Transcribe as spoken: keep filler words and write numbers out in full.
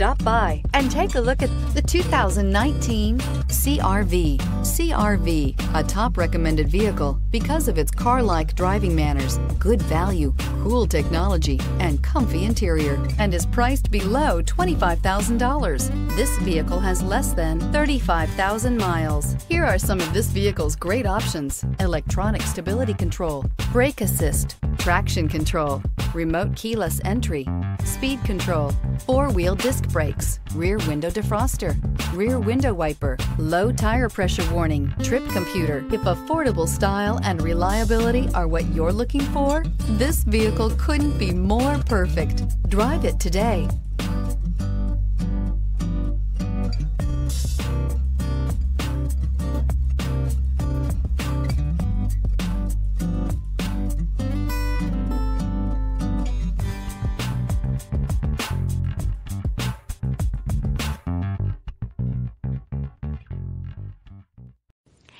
Stop by and take a look at the two thousand nineteen C R V. C R V, a top recommended vehicle because of its car-like driving manners, good value, cool technology, and comfy interior, and is priced below twenty-five thousand dollars. This vehicle has less than thirty-five thousand miles. Here are some of this vehicle's great options: electronic stability control, brake assist, traction control, remote keyless entry, speed control, four-wheel disc brakes, rear window defroster, rear window wiper, low tire pressure warning, trip computer. If affordable style and reliability are what you're looking for, this vehicle couldn't be more perfect. Drive it today.